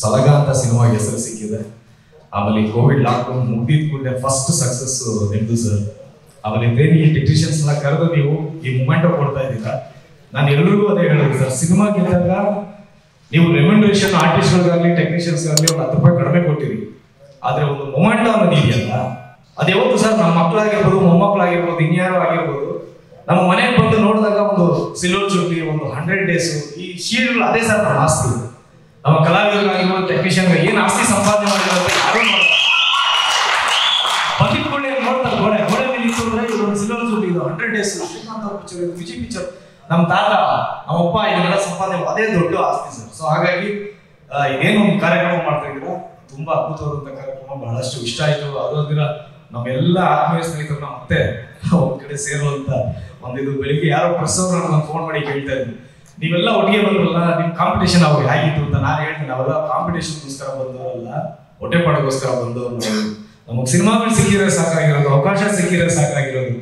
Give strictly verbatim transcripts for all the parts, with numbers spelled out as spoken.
Salaga anta cinema ಹೆಸರು ಸಿಕ್ಕಿದೆ. ಆಮೇಲೆ ಕೋವಿಡ್ ಲಾಕ್ಡೌನ್ ಮುಗಿದ ಕೂಡಲೇ ಫಸ್ಟ್ ಸಕ್ಸಸ್ ನಿಮ್ದು ಸರ್. ಆಮೇಲೆ ಟ್ರೈನಿಂಗ್ ಟೆಕ್ನಿಷಿಯನ್ಸ್ ಎಲ್ಲ ಕರೆದು ನೀವು ಈ ಮೂಮೆಂಟ್ ಕೊಡ್ತಾ ಇದ್ದೀರಾ. ನಾನು ಎಲ್ಲರಿಗೂ ಅದೇ ಹೇಳಿದೆ ಸರ್, ಸಿನಿಮಾ ಗೆದ್ದಾಗ ನೀವು ರೆಮ್ಯುನರೇಷನ್ ಆರ್ಟಿಸ್ಟ್ಗಳಿಗಾಗಲಿ ಟೆಕ್ನಿಷಿಯನ್ಸ್ಗಾಗಲಿ ಒಂದು ಹತ್ತು ರೂಪಾಯಿ ಕಡಿಮೆ ಕೊಟ್ಟಿರಿ, ಆದರೆ ಒಂದು ಮೊಮೆಂಟ್ ಅನ್ನೋದು ಇದೆಯಲ್ಲ, ಅದು ಯಾವತ್ತು ಸರ್ ನಮ್ಮ ಮಕ್ಕಳಾಗಿರ್ಬೋದು, ಮೊಮ್ಮಕ್ಕಳಾಗಿರ್ಬೋದು, ಇನ್ಯಾರೋ ಆಗಿರ್ಬೋದು, ನಮ್ಮ ಮನೆಗೆ ಬಂದು ನೋಡಿದಾಗ ಒಂದು ಸಿಲ್ವರ್ ಜೂಬ್ಲಿ, ಒಂದು ಹಂಡ್ರೆಡ್ ಡೇಸು, ಈ ಶೀಲ್ಡ್ ಅದೇ ಸರ್ ನಮ್ಮ ಆಸ್ತಿ. ನಮ್ಮ ಕಲಾವಿದರಾಗಿರುವ ಟೆಕ್ನಿಷಿಯನ್ಗೆ ಏನು ಆಸ್ತಿ ಸಂಪಾದನೆ ಮಾಡಿರೋದು ಯಾರು ಬದುಕೊಳ್ಳಿ ನೋಡ್ತಾರೆ. ಗೋಡೆ ಗೋಡೆ ಮೇಲೆ ಇಟ್ಟರೆ ಇದೊಂದು ಸಿಲ್ವರ್ ಜೂಬ್ಲಿ, ಇದು ಹಂಡ್ರೆಡ್ ಡೇಸು, ಶ್ರೀಕಾಂತ್ ಅವ್ರ ಪಿಕ್ಚರ್, ಇದು ವಿಜಿ ಪಿಕ್ಚರ್, ನಮ್ಮ ತಾತ ನಮ್ಮಪ್ಪ ಇದನ್ನೆಲ್ಲ ಸಂಪಾದನೆ ಅದೇ ದೊಡ್ಡ ಆಸ್ತಿ ಸರ್. ಸೊ ಹಾಗಾಗಿ ಏನು ಒಂದು ಕಾರ್ಯಕ್ರಮ ಮಾಡ್ತಾ ಇದ್ದೀರಾ, ತುಂಬಾ ಅದ್ಭುತವಾದಂತಹ ಕಾರ್ಯಕ್ರಮ, ಬಹಳಷ್ಟು ಇಷ್ಟ ಆಯಿತು. ಅದೊಂದಿರ ನಮ್ಮೆಲ್ಲ ಆತ್ಮೀಯ ಸ್ನೇಹಿತರನ್ನ ಮತ್ತೆ ಒಂದ್ ಕಡೆ ಸೇರುವಂತ ಒಂದಿದು. ಬೆಳಿಗ್ಗೆ ಯಾರೋ ಪ್ರೆಸ್ ಅವ್ರು ನಾನು ಫೋನ್ ಮಾಡಿ ಕೇಳ್ತಾ ಇದ್ದೀನಿ, ನೀವೆಲ್ಲ ಒಟ್ಟಿಗೆ ಬಂದ್ರಲ್ಲ, ನಿಮ್ ಕಾಂಪಿಟೇಷನ್ ಅವ್ರಿಗೆ ಹೇಗಿತ್ತು ಅಂತ. ನಾನು ಹೇಳ್ತೀನಿ, ಅವೆಲ್ಲ ಕಾಂಪಿಟೇಷನ್ಗೋಸ್ಕರ ಬಂದವರಲ್ಲ, ಹೊಟ್ಟೆಪಾಡಗೋಸ್ಕರ ಬಂದವರು. ನಮಗ್ ಸಿನಿಮಾಗಳು ಸಿಕ್ಕಿರೋ ಸಾಕಾಗಿರೋದು, ಅವಕಾಶ ಸಿಕ್ಕಿರೋ ಸಾಕಾಗಿರೋದು.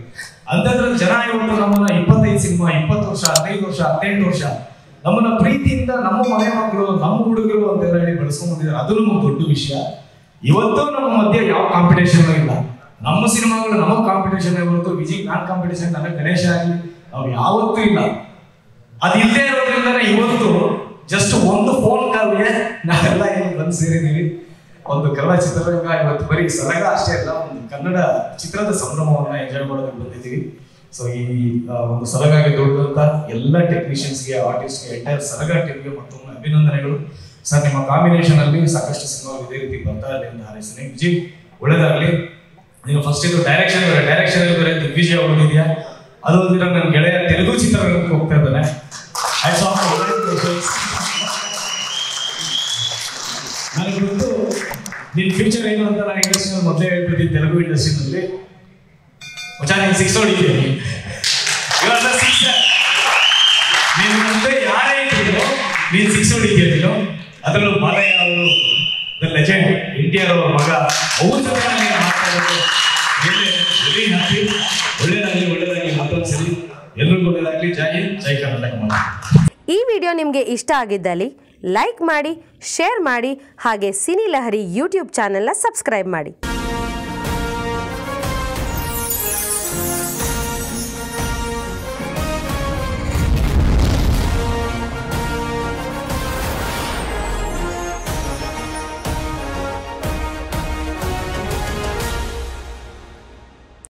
ಅಂತದ್ರಲ್ಲಿ ಜನ ಇವತ್ತು ನಮ್ಮನ್ನ ಇಪ್ಪತ್ತೈದು ಸಿನಿಮಾ, ಇಪ್ಪತ್ತು ವರ್ಷ, ಹದಿನೈದು ವರ್ಷ, ಹದಿನೆಂಟು ವರ್ಷ ನಮ್ಮನ್ನ ಪ್ರೀತಿಯಿಂದ ನಮ್ಮ ಮನೆ ಮಕ್ಕಳು, ನಮ್ಮ ಹುಡುಗರು ಅಂತೆಲ್ಲ ಹೇಳಿ ಬೆಳೆಸ್ಕೊಂಡ್ ಬಂದಿದ್ದಾರೆ. ಅದು ನಮ್ಗೆ ದೊಡ್ಡ ವಿಷಯ. ಇವತ್ತು ನಮ್ಮ ಮಧ್ಯೆ ಯಾವ ಕಾಂಪಿಟೇಷನ್ ಇಲ್ಲ. ನಮ್ಮ ಸಿನಿಮಾಗಳು ನಮಗ್ ಕಾಂಪಿಟೇಷನ್ ಹೊರತು ವಿಜಯ್ ನಾನ್ ಕಾಂಪಿಟೇಷನ್, ನನಗೆ ಗಣೇಶ ಆಗಲಿ, ನಾವು ಯಾವತ್ತೂ ಇಲ್ಲ. ಅದಿಲ್ಲದೆ ಇರೋದ್ರಿಂದಾನೆ ಇವತ್ತು ಜಸ್ಟ್ ಒಂದು ಫೋನ್ ಕಾಲ್ಗೆ ನಾವೆಲ್ಲ ಏನು ಬಂದು ಸೇರಿದ್ದೀವಿ. ಒಂದು ಕನ್ನಡ ಚಿತ್ರರಂಗ ಇವತ್ತು ಬರೀ ಸಲಗ ಅಷ್ಟೇ ಅಲ್ಲ, ಒಂದು ಕನ್ನಡ ಚಿತ್ರದ ಸಂಭ್ರಮವನ್ನ ಎಂಜಾಯ್ ಮಾಡೋದಕ್ಕೆ ಬಂದಿದ್ದೀವಿ. ಸೊ ಈ ಒಂದು ಸಲಗಾಗೆ ದೊಡ್ಡದಂತ ಎಲ್ಲ ಟೆಕ್ನಿಷಿಯನ್ಸ್ಗೆ, ಆರ್ಟಿಸ್ಟ್ಗೆ, ಎಂಟೈರ್ ಸಲಗ ಟೀಮ್ಗೆ ಮತ್ತೊಮ್ಮೆ ಅಭಿನಂದನೆಗಳು ಸರ್. ನಿಮ್ಮ ಕಾಂಬಿನೇಷನ್ ಅಲ್ಲಿ ಸಾಕಷ್ಟು ಸಿನಿಮಾಗಳು ಇದೇ ರೀತಿ ಬರ್ತಾ ಇದೆ ಅಂತ ಹಾರೈಸ್ತೇನೆ. ವಿಜಯ್, ಒಳ್ಳೇದಾಗ್ಲಿ. ನೀವು ಫಸ್ಟ್ ಇದು ಡೈರೆಕ್ಷನ್ ಡೈರೆಕ್ಷನ್ ಅಲ್ಲಿ ಬರೀ ದಿಗ್ವಿಜಯ ಹೊಂದಿದ್ಯಾ, ಅದು ಒಂದಿರ ನನ್ನ ಗೆಳೆಯ ತೆಲುಗು ಚಿತ್ರರಂಗಕ್ಕೆ ಹೋಗ್ತಾ ಇದ್ದಾನೆ. ನನಗೆ ಗೊತ್ತು ನಿನ್ನ ಫ್ಯೂಚರ್ ಏನು ಅಂತ. ನಾನು ಇಂಡಸ್ಟ್ರಿ ಮೊದಲೇ ಹೇಳ್ಬಿಡ್ತೀನಿ, ತೆಲುಗು ಇಂಡಸ್ಟ್ರಿನಲ್ಲಿ ಸಿಕ್ಸ್ ಹೊಡಿತೀನಿ. ನೀನು ಮುಂದೆ ಯಾರೇ ಇದ್ರು ನೀನು ಸಿಕ್ಸ್ ಹೊಡಿತೀಯ. ನೀನು ಅದರಲ್ಲೂ ಬಾಲಯ್ಯ ಅವರು, the legend N T R ಅವರ ಮಗ, ಅವ್ರ ಜೊತೆ ನಾನು ಮಾತಾಡೋದು ವೆರಿ ಹ್ಯಾಪಿ. ಒಳ್ಳೇದಾಗಲಿ, ಒಳ್ಳೇದಾಗಲಿ. ಮತ್ತೊಂದು ಸರಿ ಎಲ್ರಿಗೂ ಒಳ್ಳೇದಾಗಲಿ. ಜೈ ಹಿಂದ್, ಜೈ ಕರ್ನಾಟಕ. ಈ ವಿಡಿಯೋ ನಿಮಗೆ ಇಷ್ಟ ಆಗಿದ್ದಲ್ಲಿ ಲೈಕ್ ಮಾಡಿ, ಶೇರ್ ಮಾಡಿ, ಹಾಗೆ ಸಿನಿ ಲಹರಿ ಯೂಟ್ಯೂಬ್ ಚಾನೆಲ್ನ ಸಬ್ಸ್ಕ್ರೈಬ್ ಮಾಡಿ.